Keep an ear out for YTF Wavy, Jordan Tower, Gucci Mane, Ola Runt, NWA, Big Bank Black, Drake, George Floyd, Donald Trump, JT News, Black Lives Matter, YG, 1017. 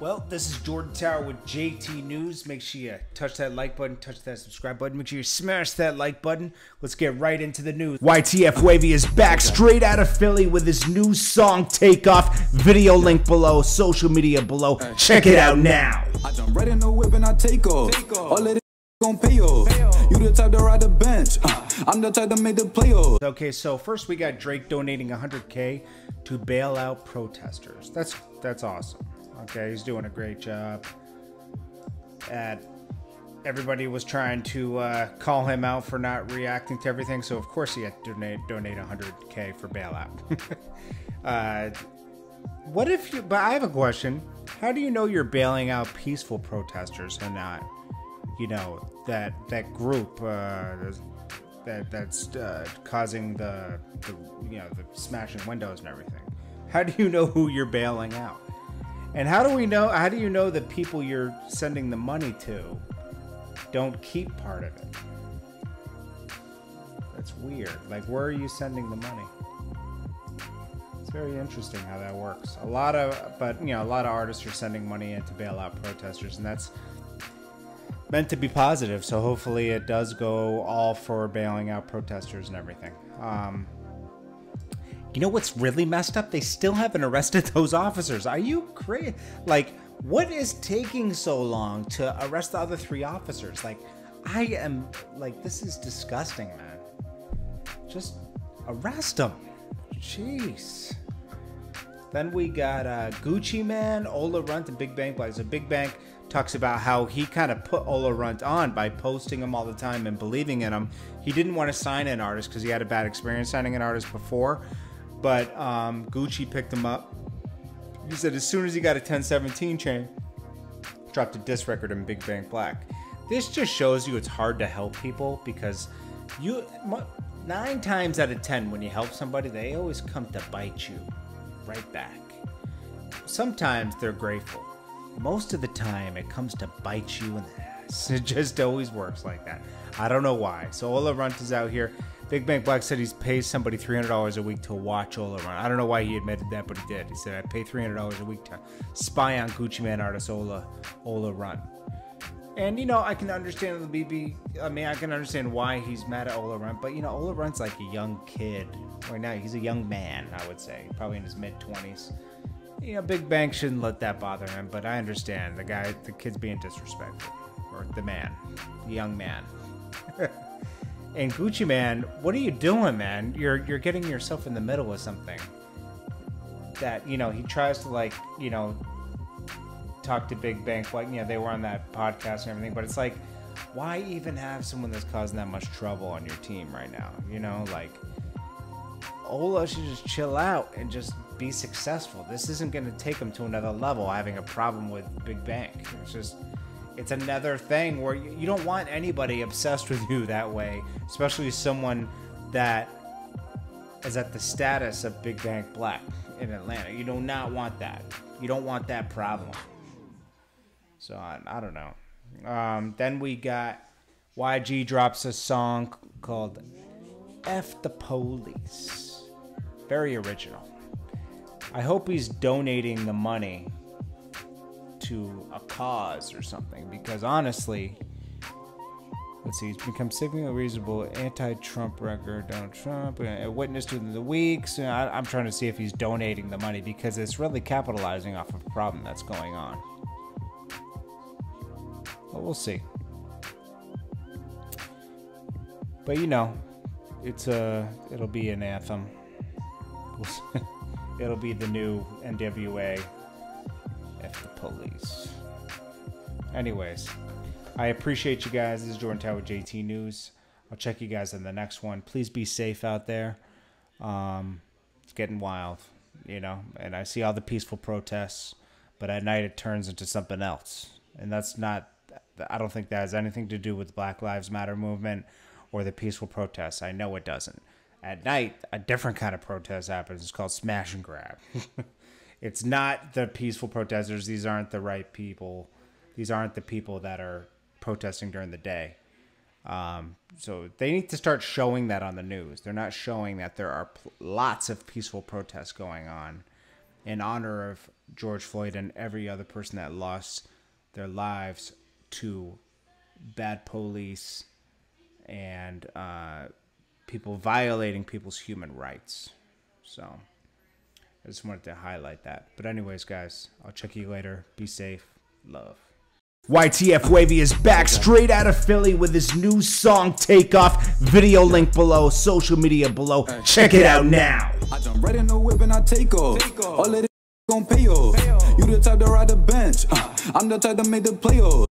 Well, this is Jordan Tower with JT News. Make sure you touch that like button, touch that subscribe button. Make sure you smash that like button. Let's get right into the news. YTF Wavy is back straight out of Philly with his new song, Take Off. Video link below, social media below. Check it out now. I jump right in the whip and I take off. All of this gon' pay off. You the type to ride the bench. I'm the type to make the playoffs. Okay, so first we got Drake donating 100K to bail out protesters. That's awesome. Okay, he's doing a great job. Everybody was trying to call him out for not reacting to everything, so of course he had to donate 100K for bailout. But I have a question. How do you know you're bailing out peaceful protesters and not, you know, that group that's causing the you know, the smashing windows and everything? How do you know who you're bailing out? And how do you know the people you're sending the money to don't keep part of it? That's weird. Like, where are you sending the money? It's very interesting how that works. A lot of artists are sending money in to bail out protesters, and that's meant to be positive. So hopefully it does go all for bailing out protesters and everything. You know what's really messed up? They still haven't arrested those officers. Are you crazy? Like, what is taking so long to arrest the other three officers? Like, I am, like, this is disgusting, man. Just arrest them. Jeez. Then we got Gucci Mane, Ola Runt, and Big Bank Black. So Big Bank talks about how he kind of put Ola Runt on by posting him all the time and believing in him. He didn't want to sign an artist because he had a bad experience signing an artist before. But Gucci picked him up. He said as soon as he got a 1017 chain, dropped a diss record in Big Bank Black. This just shows you it's hard to help people, because you 9 times out of 10 when you help somebody, they always come to bite you right back. Sometimes they're grateful. Most of the time it comes to bite you in the ass. It just always works like that. I don't know why. So Ola Runt is out here. Big Bank Black said he's pays somebody $300 a week to watch Ola Runt. I don't know why he admitted that, but he did. He said, I pay $300 a week to spy on Gucci Mane artist Ola Runt. And, you know, I can understand I can understand why he's mad at Ola Runt, but, you know, Ola Runt's like a young kid. Right now, he's a young man, I would say, probably in his mid-20s. You know, Big Bank shouldn't let that bother him, but I understand the kid's being disrespectful. Or the young man. And Gucci Mane, what are you doing, man? You're getting yourself in the middle of something. That, you know, he tries to, like, you know, talk to Big Bank, like, you know, they were on that podcast and everything, but it's like, why even have someone that's causing that much trouble on your team right now? You know, like, Ola should just chill out and just be successful. This isn't going to take him to another level, having a problem with Big Bank. It's just, it's another thing where you don't want anybody obsessed with you that way, especially someone that is at the status of Big Bank Black in Atlanta. You do not want that. You don't want that problem. So I don't know. Then we got YG drops a song called F the Police. Very original. I hope he's donating the money to a cause or something, because honestly, let's see, he's become significantly reasonable, anti-Trump record, Donald Trump, a witness to the week. So I'm trying to see if he's donating the money, because it's really capitalizing off of a problem that's going on. But we'll see. But, you know, it'll be an anthem. It'll be the new NWA, F the Police. Anyways, I appreciate you guys. This is Jordan Tower with JT News. I'll check you guys in the next one. Please be safe out there. It's getting wild, you know, and I see all the peaceful protests, but at night it turns into something else. And that's not, I don't think that has anything to do with the Black Lives Matter movement or the peaceful protests. I know it doesn't. At night, a different kind of protest happens. It's called smash and grab. It's not the peaceful protesters. These aren't the right people. These aren't the people that are protesting during the day. So they need to start showing that on the news. They're not showing that there are lots of peaceful protests going on. in honor of George Floyd and every other person that lost their lives to bad police and people violating people's human rights. So I just wanted to highlight that. But anyways, guys, I'll check you later. Be safe. Love. YTF Wavy is back straight out of Philly with his new song Takeoff. Video link below, social media below. Check it out now. I jump right in the whip and I take off. All of this gon' pay off. You the type to ride the bench. I'm the type to make the playoffs.